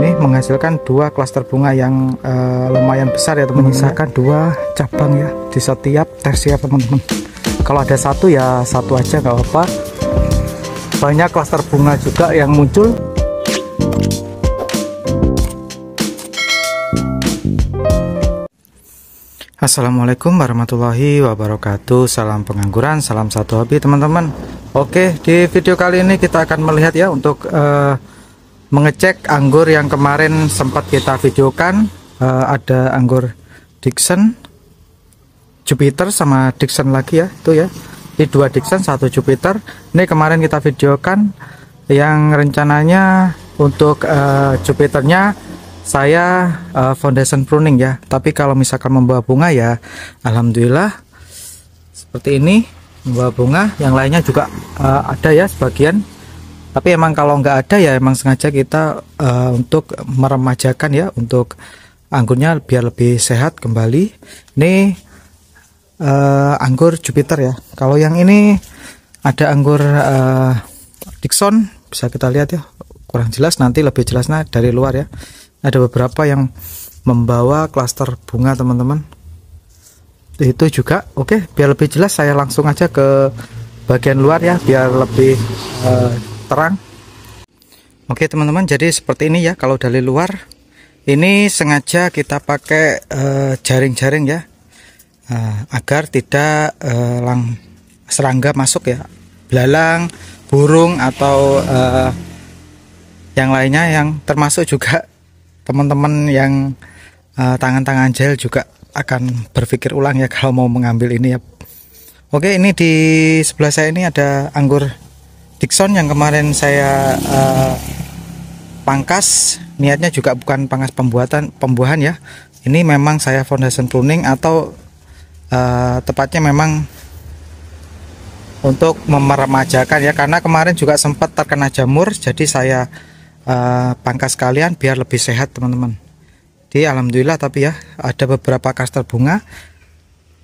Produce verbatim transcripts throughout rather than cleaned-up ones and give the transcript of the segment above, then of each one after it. Ini menghasilkan dua klaster bunga yang eh, lumayan besar ya teman-teman. Menyisakan dua cabang ya di setiap tes ya teman-teman. Kalau ada satu ya satu aja nggak apa-apa. Banyak klaster bunga juga yang muncul. Assalamualaikum warahmatullahi wabarakatuh. Salam pengangguran, salam satu hobi teman-teman. Oke, di video kali ini kita akan melihat ya untuk eh, mengecek anggur yang kemarin sempat kita videokan. Uh, ada anggur Dixon, Jupiter sama Dixon lagi ya, itu ya. Ini dua Dixon, satu Jupiter. Ini kemarin kita videokan yang rencananya untuk uh, Jupiternya saya uh, foundation pruning ya. Tapi kalau misalkan membawa bunga ya, alhamdulillah seperti ini membawa bunga. Yang lainnya juga uh, ada ya sebagian. Tapi emang kalau nggak ada ya emang sengaja kita uh, untuk meremajakan ya untuk anggurnya biar lebih sehat kembali. Ini uh, anggur Jupiter ya. Kalau yang ini ada anggur uh, Dixon, bisa kita lihat ya, kurang jelas, nanti lebih jelasnya dari luar ya. Ada beberapa yang membawa klaster bunga teman-teman. Itu juga oke okay, biar lebih jelas saya langsung aja ke bagian luar ya biar lebih uh, terang. Oke teman-teman, jadi seperti ini ya kalau dari luar. Ini sengaja kita pakai jaring-jaring uh, ya uh, agar tidak uh, lang serangga masuk ya, belalang, burung atau uh, yang lainnya yang termasuk juga teman-teman yang uh, tangan-tangan jahil juga akan berpikir ulang ya kalau mau mengambil ini ya. Oke, ini di sebelah saya ini ada anggur Dixon yang kemarin saya uh, pangkas. Niatnya juga bukan pangkas pembuatan pembuahan ya. Ini memang saya foundation pruning atau uh, tepatnya memang untuk meremajakan ya, karena kemarin juga sempat terkena jamur, jadi saya uh, pangkas kalian biar lebih sehat teman-teman. Jadi alhamdulillah tapi ya ada beberapa klaster bunga.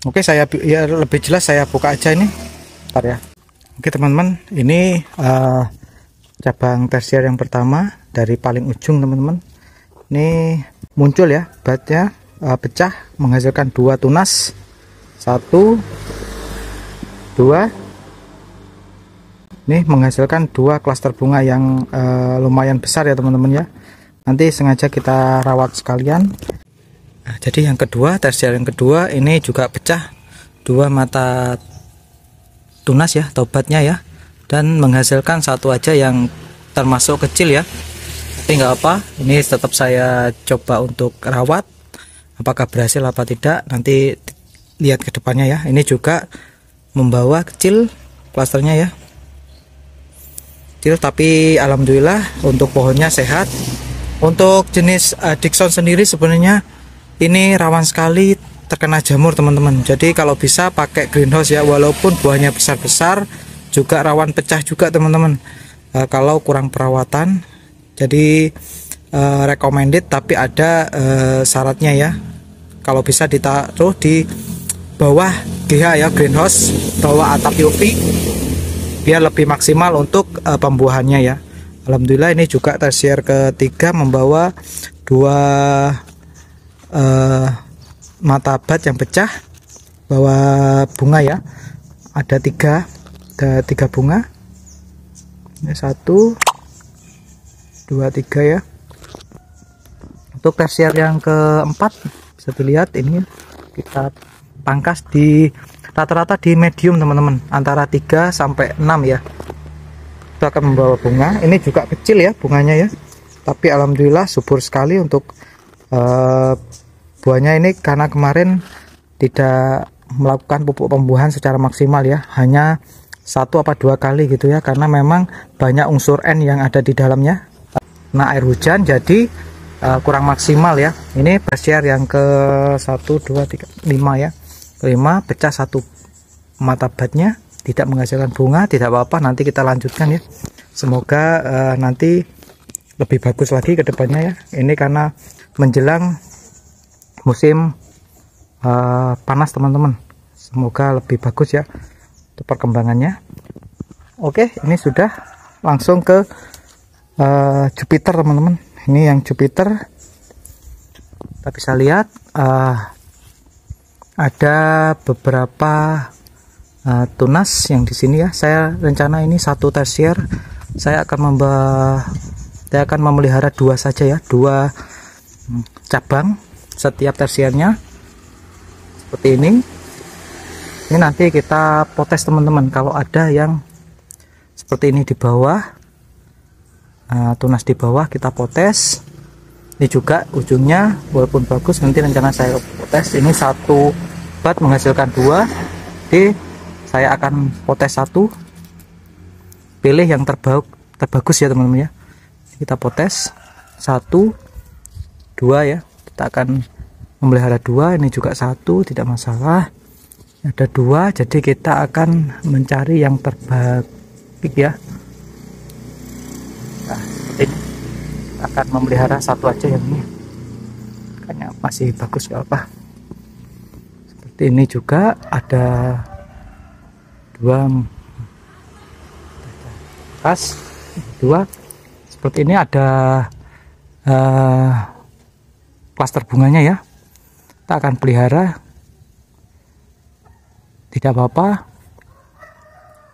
Oke, saya ya lebih jelas saya buka aja ini. Bentar ya. Oke teman-teman, ini uh, cabang tersier yang pertama dari paling ujung teman-teman. Ini muncul ya, batnya uh, pecah menghasilkan dua tunas, satu, dua. Ini menghasilkan dua klaster bunga yang uh, lumayan besar ya teman-teman ya. Nanti sengaja kita rawat sekalian. Nah, jadi yang kedua, tersier yang kedua ini juga pecah dua mata tunas ya, tobatnya ya, dan menghasilkan satu aja yang termasuk kecil ya, tapi nggak apa, ini tetap saya coba untuk rawat, apakah berhasil apa tidak nanti lihat ke depannya ya. Ini juga membawa kecil klasternya ya, kecil tapi alhamdulillah untuk pohonnya sehat. Untuk jenis uh, Dixon sendiri sebenarnya ini rawan sekali terkena jamur teman-teman, jadi kalau bisa pakai greenhouse ya, walaupun buahnya besar-besar juga rawan pecah juga teman-teman e, kalau kurang perawatan. Jadi e, recommended tapi ada e, syaratnya ya, kalau bisa ditaruh di bawah G H ya, greenhouse, bawah atap U V biar lebih maksimal untuk e, pembuahannya ya. Alhamdulillah ini juga tersier ketiga membawa dua e, mata bat yang pecah bawa bunga ya, ada tiga ada tiga bunga, ini satu dua tiga ya. Untuk tersier yang keempat bisa dilihat ini kita pangkas di rata-rata di medium teman-teman, antara tiga sampai enam ya, kita akan membawa bunga. Ini juga kecil ya bunganya ya, tapi alhamdulillah subur sekali untuk uh, buahnya ini, karena kemarin tidak melakukan pupuk pembuahan secara maksimal ya, hanya satu apa dua kali gitu ya, karena memang banyak unsur N yang ada di dalamnya, nah air hujan jadi uh, kurang maksimal ya. Ini tersier yang ke satu dua tiga lima ya, lima pecah satu mata batnya, tidak menghasilkan bunga, tidak apa-apa, nanti kita lanjutkan ya, semoga uh, nanti lebih bagus lagi ke depannya ya. Ini karena menjelang musim uh, panas teman-teman, semoga lebih bagus ya untuk perkembangannya. Oke, ini sudah langsung ke uh, Jupiter teman-teman. Ini yang Jupiter, kita bisa lihat uh, ada beberapa uh, tunas yang di sini ya. Saya rencana ini satu tersier, saya akan memba saya akan memelihara dua saja ya, dua cabang setiap tersiernya seperti ini. Ini nanti kita potes teman-teman. Kalau ada yang seperti ini di bawah, uh, tunas di bawah kita potes. Ini juga ujungnya walaupun bagus, nanti rencana saya potes. Ini satu bat menghasilkan dua, jadi saya akan potes satu, pilih yang terbaik terbagus ya teman-teman ya. Kita potes satu, dua ya. Kita akan memelihara dua. Ini juga satu, tidak masalah. Ada dua, jadi kita akan mencari yang terbaik ya. Nah, seperti ini. Kita akan memelihara satu aja yang ini. Kayaknya masih bagus gak apa. Seperti ini juga ada dua. Pas dua. Seperti ini ada uh, klaster bunganya ya, kita akan pelihara, tidak apa-apa.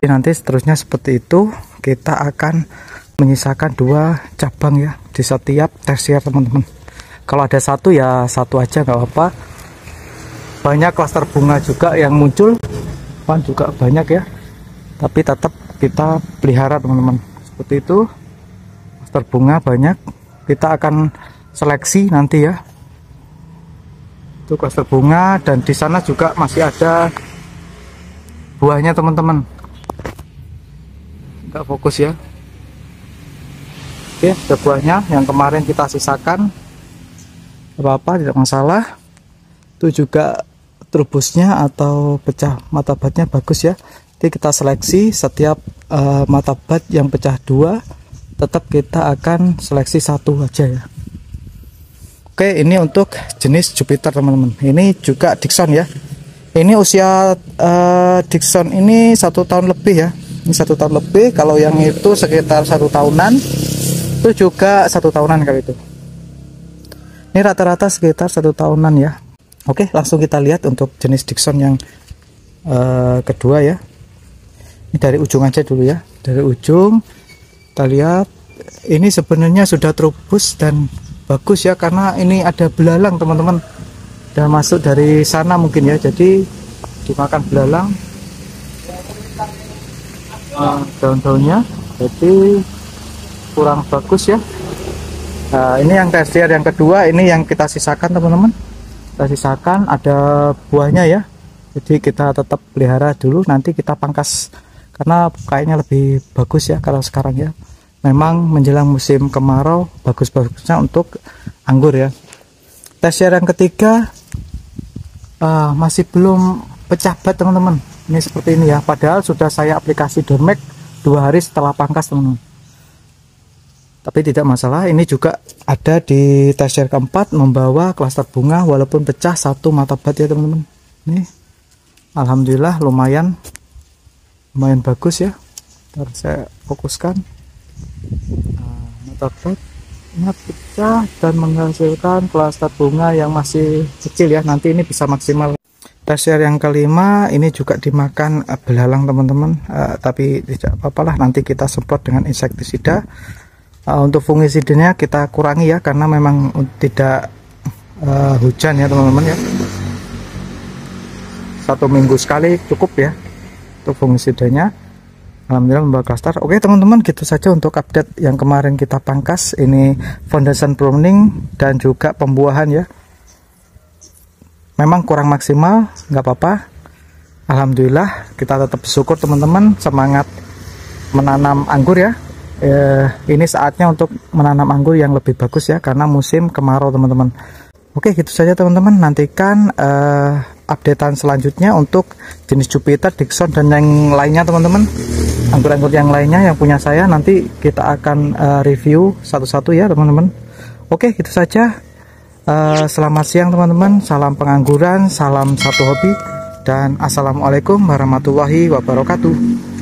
Jadi nanti seterusnya seperti itu, kita akan menyisakan dua cabang ya di setiap tersier teman-teman. Kalau ada satu ya satu aja nggak apa-apa. Banyak klaster bunga juga yang muncul, kan juga banyak ya, tapi tetap kita pelihara teman-teman. Seperti itu, bunga banyak, kita akan seleksi nanti ya. Itu klaster bunga, dan di sana juga masih ada buahnya teman-teman. Enggak fokus ya. Oke, ada buahnya yang kemarin kita sisakan, apa-apa tidak masalah. Itu juga trubusnya atau pecah mata batnya bagus ya. Jadi kita seleksi setiap uh, mata bat yang pecah dua, tetap kita akan seleksi satu aja ya. Oke, ini untuk jenis Jupiter teman-teman. Ini juga Dixon ya. Ini usia uh, Dixon ini satu tahun lebih ya. Ini satu tahun lebih. Kalau yang itu sekitar satu tahunan. Itu juga satu tahunan kali itu. Ini rata-rata sekitar satu tahunan ya. Oke, langsung kita lihat untuk jenis Dixon yang uh, kedua ya. Ini dari ujung aja dulu ya. Dari ujung. Kita lihat, ini sebenarnya sudah trubus dan bagus ya, karena ini ada belalang teman-teman, udah masuk dari sana mungkin ya, jadi dimakan belalang nah, daun-daunnya, jadi kurang bagus ya. Nah, ini yang tersier yang kedua, ini yang kita sisakan teman-teman, kita sisakan ada buahnya ya, jadi kita tetap pelihara dulu, nanti kita pangkas. Karena kayaknya lebih bagus ya kalau sekarang ya. Memang menjelang musim kemarau bagus-bagusnya untuk anggur ya. Tersier yang ketiga uh, masih belum pecah bat teman-teman. Ini seperti ini ya. Padahal sudah saya aplikasi Dormek dua hari setelah pangkas teman-teman. Tapi tidak masalah. Ini juga ada di tersier keempat membawa klaster bunga walaupun pecah satu mata bat ya teman-teman. Ini alhamdulillah lumayan. lumayan bagus ya. Ntar saya fokuskan. Nah, mata batnya pecah dan menghasilkan klaster bunga yang masih kecil ya. Nanti ini bisa maksimal. Tersier yang kelima ini juga dimakan belalang teman-teman, uh, tapi tidak apa-apalah, nanti kita semprot dengan insektisida. Uh, untuk fungisidanya kita kurangi ya, karena memang tidak uh, hujan ya teman-teman ya. Satu minggu sekali cukup ya. Untuk fungisidanya alhamdulillah membawa klaster. Oke teman-teman, gitu saja untuk update yang kemarin kita pangkas. Ini foundation pruning dan juga pembuahan ya. Memang kurang maksimal, nggak apa-apa. Alhamdulillah kita tetap bersyukur teman-teman, semangat menanam anggur ya. Eh, ini saatnya untuk menanam anggur yang lebih bagus ya, karena musim kemarau teman-teman. Oke, gitu saja teman-teman. Nantikan eh, updatean selanjutnya untuk jenis Jupiter, Dixon, dan yang lainnya teman-teman, anggur-anggur yang lainnya yang punya saya, nanti kita akan uh, review satu-satu ya teman-teman. Oke, itu saja. Uh, selamat siang teman-teman, salam pengangguran, salam satu hobi, dan assalamualaikum warahmatullahi wabarakatuh.